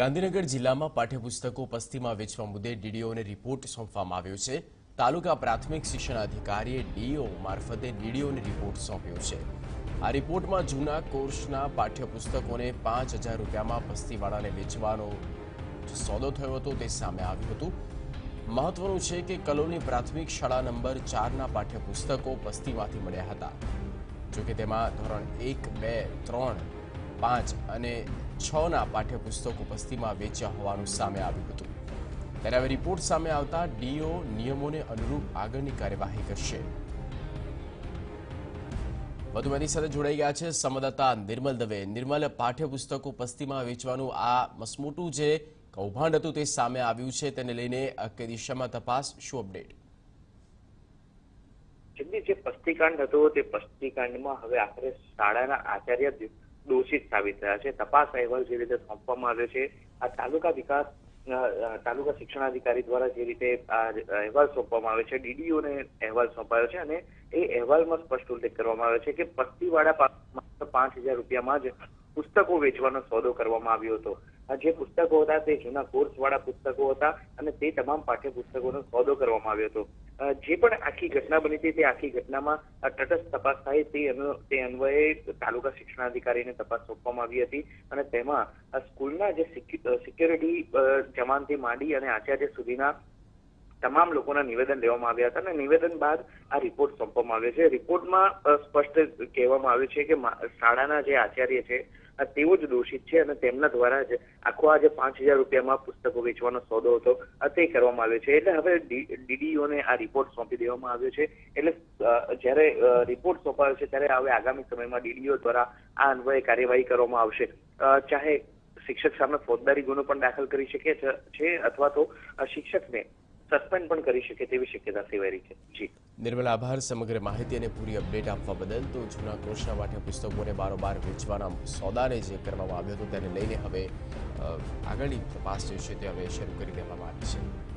ગાંધીનગર જિલ્લામાં પાઠ્યપુસ્તકો પસ્તીમાં વેચવા મુદ્દે ડીડીઓને રિપોર્ટ સોંપવામાં આવ્યો છે. તાલુકા પ્રાથમિક શિક્ષણ અધિકારીએ ડીઓ મારફતે ડીડીઓને રિપોર્ટ સોંપ્યો છે. આ રિપોર્ટમાં જૂના કોર્સના પાઠ્યપુસ્તકોને 5000 રૂપિયામાં પસ્તીવાળાને વેચવાનો સોદો થયો હતો તે સામે આવ્યું હતું. મહત્વનું છે કે કલોની પ્રાથમિક શાળા નંબર 4ના પાઠ્યપુસ્તકો પસ્તીમાંથી મળ્યા હતા. જોકે તેમાં ધોરણ 1, 2, 3, 5 અને 6ના પાઠ્યપુસ્તકો પસ્તીમાં વેચ્યા હોવાનું સામે આવ્યું હતું. ત્યારે હવે રિપોર્ટ સામે આવતા ડીઓ નિયમોને અનુરૂપ આગળની કાર્યવાહી કરશે. વધુ માહિતી સાથે જોડાઈ ગયા છે સંવાદદાતા નિર્મલ દવે. નિર્મલ, પાઠ્યપુસ્તકો પસ્તીમાં વેચવાનું આ મસમોટું જે કૌભાંડ હતું તે સામે આવ્યું છે, તેને લઈને કઈ દિશામાં તપાસ, શું અપડેટ? જે પસ્તીકાંડ હતો તે પસ્તીકાંડમાં હવે આખરે શાળાના આચાર્ય દોષિત સાબિત થયા છે. તપાસ અહેવાલ જે રીતે સોંપવામાં આવ્યો છે, આ તાલુકા શિક્ષણાધિકારી દ્વારા જે રીતે અહેવાલ સોંપવામાં આવ્યો છે, ડીડીઓને અહેવાલ સોંપાયો છે અને એ અહેવાલમાં સ્પષ્ટ ઉલ્લેખ કરવામાં આવ્યો છે કે પસ્તીવાળા પાસે 5000 રૂપિયામાં જ પુસ્તકો વેચવાનો સોદો કરવામાં આવ્યો હતો. જે પુસ્તકો હતા તે જૂના કોર્સવાળા પુસ્તકો હતા અને તે તમામ પાઠ્યપુસ્તકોનો સોદો કરવામાં આવ્યો હતો. જે પણ આખી ઘટના બની હતી તે આખી ઘટનામાં તટસ્થ તપાસ થાય તે અન્વયે તાલુકા શિક્ષણાધિકારીને તપાસ સોંપવામાં આવી હતી અને તેમાં સ્કૂલના જે સિક્યુરિટી જમાનથી માંડી અને આચાર્ય સુધીના તમામ લોકોના નિવેદન લેવામાં આવ્યા હતા અને નિવેદન બાદ આ રિપોર્ટ સોંપવામાં આવ્યો છે. રિપોર્ટમાં સ્પષ્ટ કહેવામાં આવ્યું છે કે શાળાના જે આચાર્ય છે તેઓ જ દોષિત છે અને તેમના દ્વારા જ આખો આ જે 5000 રૂપિયામાં પુસ્તકો વેચવાનો સોદો હતો તે કરવામાં આવ્યો છે. એટલે હવે ડીડીઓને આ રિપોર્ટ સોંપી દેવામાં આવ્યો છે. એટલે જ્યારે રિપોર્ટ સોંપાયો છે ત્યારે હવે આગામી સમયમાં ડીડીઓ દ્વારા આ અન્વયે કાર્યવાહી કરવામાં આવશે. ચાહે શિક્ષક સામે ફોજદારી ગુનો પણ દાખલ કરી શકે છે અથવા તો શિક્ષકને સસ્પેન્ડ પણ કરી શકે તેવી શક્યતા સેવાઈ રહી છે. જી નિર્મલ, આભાર સમગ્ર માહિતી અને પૂરી અપડેટ આપવા બદલ. તો જૂના કોર્સના પાઠ્યપુસ્તકોને બારોબાર વેચવાના સોદાને જે કરવામાં આવ્યો હતો તેને લઈને હવે આગળની તપાસ જે છે તે હવે શરૂ કરી દેવામાં આવી છે.